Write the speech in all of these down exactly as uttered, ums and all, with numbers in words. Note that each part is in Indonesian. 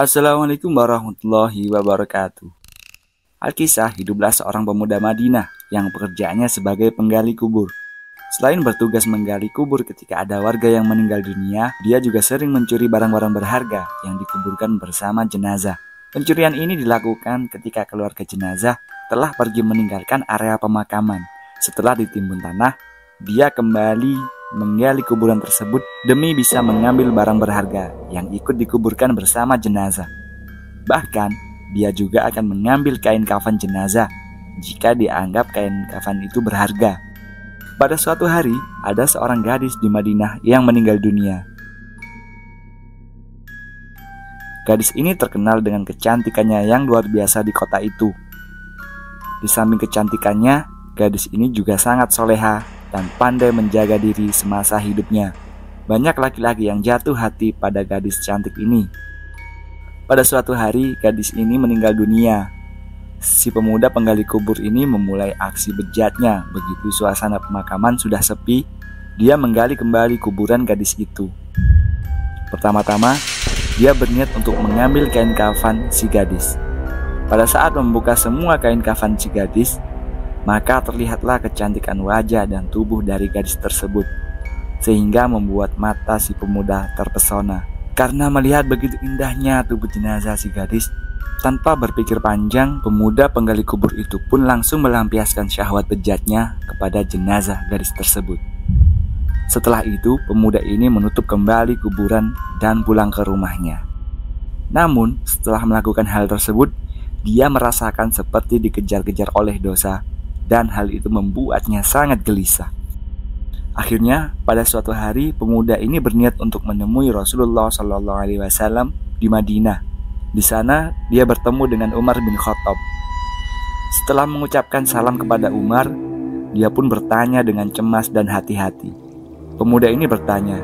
Assalamualaikum warahmatullahi wabarakatuh. Alkisah, hiduplah seorang pemuda Madinah yang pekerjaannya sebagai penggali kubur. Selain bertugas menggali kubur ketika ada warga yang meninggal dunia, dia juga sering mencuri barang-barang berharga yang dikuburkan bersama jenazah. Pencurian ini dilakukan ketika keluarga jenazah telah pergi meninggalkan area pemakaman. Setelah ditimbun tanah, dia kembali menggali kuburan tersebut demi bisa mengambil barang berharga yang ikut dikuburkan bersama jenazah. Bahkan, dia juga akan mengambil kain kafan jenazah jika dianggap kain kafan itu berharga. Pada suatu hari, ada seorang gadis di Madinah yang meninggal dunia. Gadis ini terkenal dengan kecantikannya yang luar biasa di kota itu. Di samping kecantikannya, gadis ini juga sangat soleha dan pandai menjaga diri semasa hidupnya. Banyak laki-laki yang jatuh hati pada gadis cantik ini. Pada suatu hari, gadis ini meninggal dunia. Si pemuda penggali kubur ini memulai aksi bejatnya. Begitu suasana pemakaman sudah sepi, dia menggali kembali kuburan gadis itu. Pertama-tama, dia berniat untuk mengambil kain kafan si gadis. Pada saat membuka semua kain kafan si gadis, maka terlihatlah kecantikan wajah dan tubuh dari gadis tersebut, sehingga membuat mata si pemuda terpesona. Karena melihat begitu indahnya tubuh jenazah si gadis, tanpa berpikir panjang, pemuda penggali kubur itu pun langsung melampiaskan syahwat bejatnya kepada jenazah gadis tersebut. Setelah itu, pemuda ini menutup kembali kuburan dan pulang ke rumahnya. Namun, setelah melakukan hal tersebut, dia merasakan seperti dikejar-kejar oleh dosa, dan hal itu membuatnya sangat gelisah. Akhirnya, pada suatu hari, pemuda ini berniat untuk menemui Rasulullah shallallahu alaihi wasallam di Madinah. Di sana, dia bertemu dengan Umar bin Khattab. Setelah mengucapkan salam kepada Umar, dia pun bertanya dengan cemas dan hati-hati. Pemuda ini bertanya,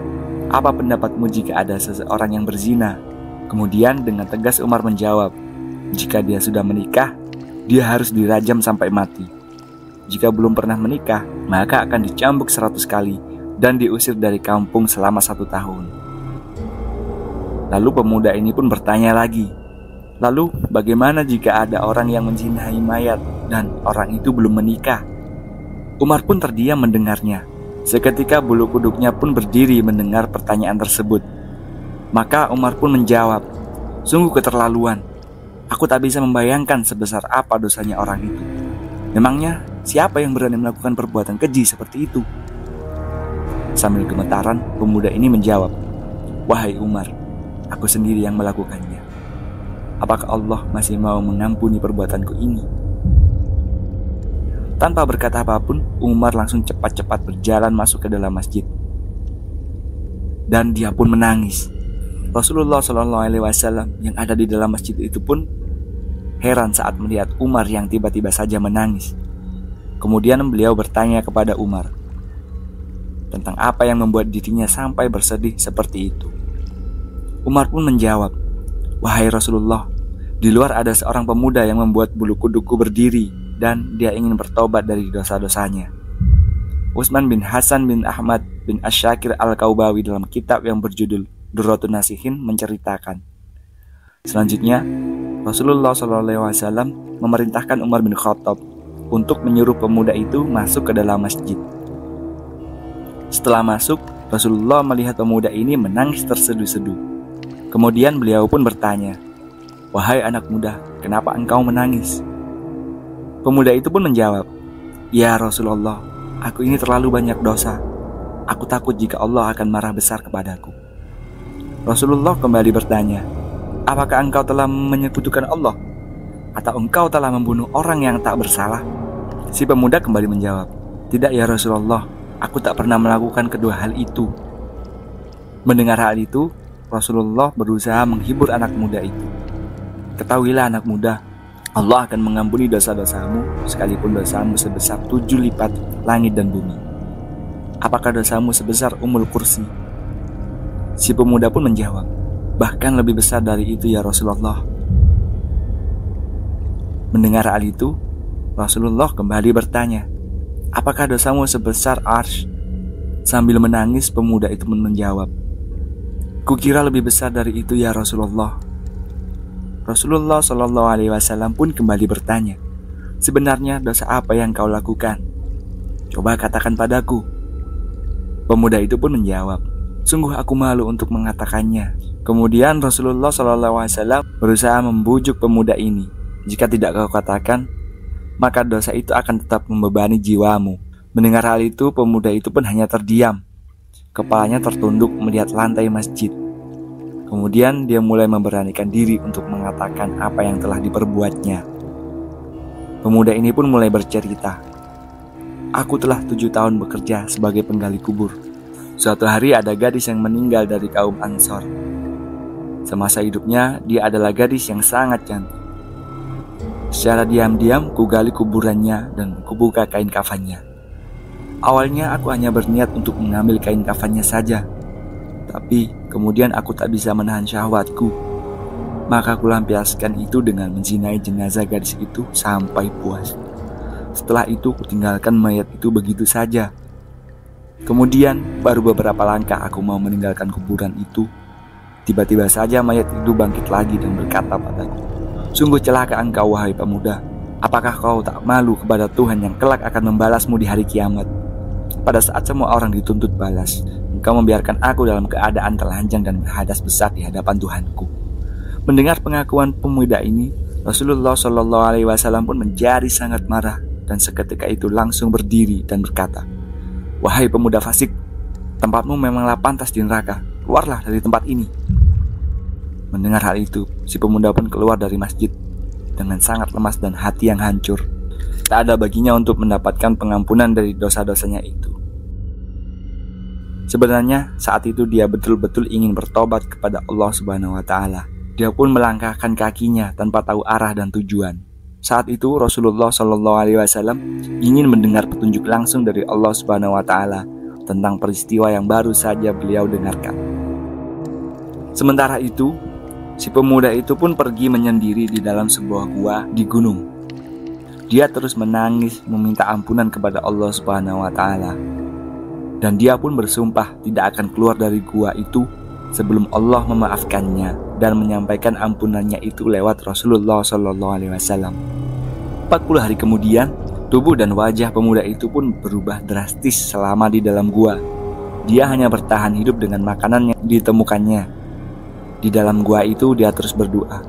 "Apa pendapatmu jika ada seseorang yang berzina?" Kemudian dengan tegas Umar menjawab, "Jika dia sudah menikah, dia harus dirajam sampai mati. Jika belum pernah menikah, maka akan dicambuk seratus kali dan diusir dari kampung selama satu tahun." Lalu pemuda ini pun bertanya lagi, "Lalu bagaimana jika ada orang yang menjinahi mayat dan orang itu belum menikah?" Umar pun terdiam mendengarnya. Seketika bulu kuduknya pun berdiri mendengar pertanyaan tersebut. Maka Umar pun menjawab, "Sungguh keterlaluan. Aku tak bisa membayangkan sebesar apa dosanya orang itu. Memangnya siapa yang berani melakukan perbuatan keji seperti itu?" Sambil gemetaran, pemuda ini menjawab, "Wahai Umar, aku sendiri yang melakukannya. Apakah Allah masih mau mengampuni perbuatanku ini?" Tanpa berkata apapun, Umar langsung cepat-cepat berjalan masuk ke dalam masjid. Dan dia pun menangis. Rasulullah shallallahu alaihi wasallam yang ada di dalam masjid itu pun heran saat melihat Umar yang tiba-tiba saja menangis. Kemudian beliau bertanya kepada Umar tentang apa yang membuat dirinya sampai bersedih seperti itu. Umar pun menjawab, "Wahai Rasulullah, di luar ada seorang pemuda yang membuat bulu kudukku berdiri dan dia ingin bertobat dari dosa-dosanya." Utsman bin Hasan bin Ahmad bin Assyakir Al-Kaubawi dalam kitab yang berjudul Durotunasihin menceritakan. Selanjutnya, Rasulullah shallallahu alaihi wasallam memerintahkan Umar bin Khattab untuk menyuruh pemuda itu masuk ke dalam masjid. Setelah masuk, Rasulullah melihat pemuda ini menangis terseduh-seduh. Kemudian beliau pun bertanya, "Wahai anak muda, kenapa engkau menangis?" Pemuda itu pun menjawab, "Ya Rasulullah, aku ini terlalu banyak dosa. Aku takut jika Allah akan marah besar kepadaku." Rasulullah kembali bertanya, "Apakah engkau telah menyekutukan Allah? Atau engkau telah membunuh orang yang tak bersalah?" Si pemuda kembali menjawab, "Tidak ya Rasulullah, aku tak pernah melakukan kedua hal itu." Mendengar hal itu, Rasulullah berusaha menghibur anak muda itu. "Ketahuilah anak muda, Allah akan mengampuni dosa-dosamu sekalipun dosamu sebesar tujuh lipat langit dan bumi. Apakah dosamu sebesar umul kursi?" Si pemuda pun menjawab, "Bahkan lebih besar dari itu ya Rasulullah." Mendengar hal itu, Rasulullah kembali bertanya, "Apakah dosamu sebesar arsy?" Sambil menangis, pemuda itu menjawab, "Kukira lebih besar dari itu ya Rasulullah." Rasulullah Shallallahu Alaihi Wasallam pun kembali bertanya, "Sebenarnya dosa apa yang kau lakukan? Coba katakan padaku." Pemuda itu pun menjawab, "Sungguh aku malu untuk mengatakannya." Kemudian Rasulullah Shallallahu Alaihi Wasallam berusaha membujuk pemuda ini, "Jika tidak kau katakan, maka dosa itu akan tetap membebani jiwamu." Mendengar hal itu, pemuda itu pun hanya terdiam. Kepalanya tertunduk melihat lantai masjid. Kemudian dia mulai memberanikan diri untuk mengatakan apa yang telah diperbuatnya. Pemuda ini pun mulai bercerita, "Aku telah tujuh tahun bekerja sebagai penggali kubur. Suatu hari ada gadis yang meninggal dari kaum Ansor. Semasa hidupnya dia adalah gadis yang sangat cantik. Secara diam-diam kugali kuburannya dan kubuka kain kafannya. Awalnya aku hanya berniat untuk mengambil kain kafannya saja, tapi kemudian aku tak bisa menahan syahwatku. Maka aku lampiaskan itu dengan menzinai jenazah gadis itu sampai puas. Setelah itu aku tinggalkan mayat itu begitu saja. Kemudian baru beberapa langkah aku mau meninggalkan kuburan itu, tiba-tiba saja mayat itu bangkit lagi dan berkata padaku, 'Sungguh celaka engkau wahai pemuda. Apakah kau tak malu kepada Tuhan yang kelak akan membalasmu di hari kiamat? Pada saat semua orang dituntut balas, engkau membiarkan aku dalam keadaan telanjang dan berhadas besar di hadapan Tuhanku.'" Mendengar pengakuan pemuda ini, Rasulullah Shallallahu Alaihi Wasallam pun menjadi sangat marah dan seketika itu langsung berdiri dan berkata, "Wahai pemuda fasik, tempatmu memanglah pantas di neraka. Keluarlah dari tempat ini." Mendengar hal itu, si pemuda pun keluar dari masjid dengan sangat lemas dan hati yang hancur. Tak ada baginya untuk mendapatkan pengampunan dari dosa-dosanya itu. Sebenarnya saat itu dia betul-betul ingin bertobat kepada Allah Subhanahu wa Ta'ala. Dia pun melangkahkan kakinya tanpa tahu arah dan tujuan. Saat itu Rasulullah Shallallahu Alaihi Wasallam ingin mendengar petunjuk langsung dari Allah Subhanahu wa Ta'ala tentang peristiwa yang baru saja beliau dengarkan. Sementara itu, si pemuda itu pun pergi menyendiri di dalam sebuah gua di gunung. Dia terus menangis meminta ampunan kepada Allah Subhanahu wa Ta'ala. Dan dia pun bersumpah tidak akan keluar dari gua itu sebelum Allah memaafkannya dan menyampaikan ampunannya itu lewat Rasulullah Shallallahu Alaihi Wasallam. empat puluh hari kemudian, tubuh dan wajah pemuda itu pun berubah drastis selama di dalam gua. Dia hanya bertahan hidup dengan makanan yang ditemukannya. Di dalam gua itu dia terus berdoa,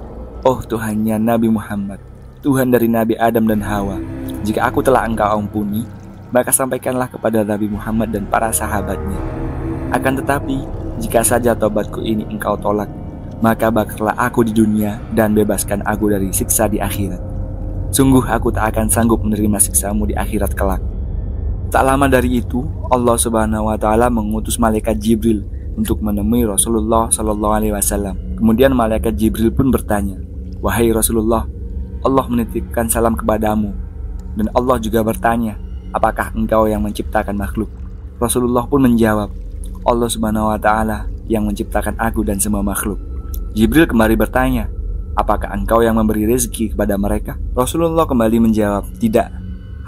"Oh Tuhannya Nabi Muhammad, Tuhan dari Nabi Adam dan Hawa, jika aku telah engkau ampuni, maka sampaikanlah kepada Nabi Muhammad dan para sahabatnya. Akan tetapi, jika saja tobatku ini engkau tolak, maka bakarlah aku di dunia dan bebaskan aku dari siksa di akhirat. Sungguh aku tak akan sanggup menerima siksamu di akhirat kelak." Tak lama dari itu, Allah Subhanahu wa Ta'ala mengutus malaikat Jibril untuk menemui Rasulullah Shallallahu Alaihi Wasallam. Kemudian malaikat Jibril pun bertanya, "Wahai Rasulullah, Allah menitipkan salam kepadamu, dan Allah juga bertanya, apakah engkau yang menciptakan makhluk?" Rasulullah pun menjawab, "Allah Subhanahu wa Ta'ala yang menciptakan aku dan semua makhluk." Jibril kembali bertanya, "Apakah engkau yang memberi rezeki kepada mereka?" Rasulullah kembali menjawab, "Tidak,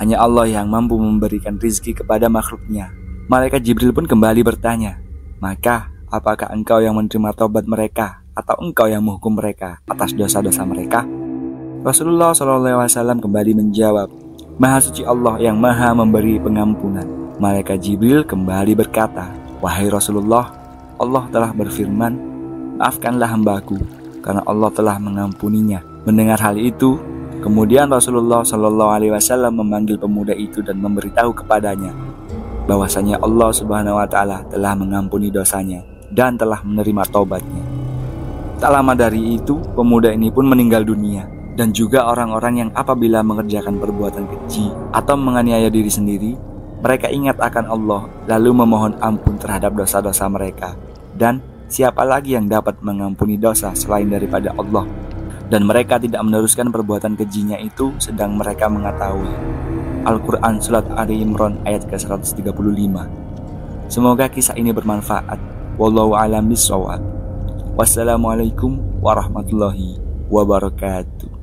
hanya Allah yang mampu memberikan rezeki kepada makhluknya." Malaikat Jibril pun kembali bertanya, "Maka apakah engkau yang menerima tobat mereka, atau engkau yang menghukum mereka atas dosa-dosa mereka?" Rasulullah shallallahu alaihi wasallam kembali menjawab, "Maha suci Allah yang maha memberi pengampunan." Malaikat Jibril kembali berkata, "Wahai Rasulullah, Allah telah berfirman, 'Maafkanlah hambaku, karena Allah telah mengampuninya.'" Mendengar hal itu, kemudian Rasulullah shallallahu alaihi wasallam memanggil pemuda itu dan memberitahu kepadanya bahwasanya Allah Subhanahu wa Ta'ala telah mengampuni dosanya dan telah menerima taubatnya. Tak lama dari itu, pemuda ini pun meninggal dunia. Dan juga orang-orang yang apabila mengerjakan perbuatan keji atau menganiaya diri sendiri, mereka ingat akan Allah lalu memohon ampun terhadap dosa-dosa mereka. Dan siapa lagi yang dapat mengampuni dosa selain daripada Allah? Dan mereka tidak meneruskan perbuatan kejinya itu sedang mereka mengetahui. Al-Quran Surat Al-Imran ayat ke seratus tiga puluh lima. Semoga kisah ini bermanfaat. Wallahu a'lam bishshawab. Wassalamualaikum warahmatullahi wabarakatuh.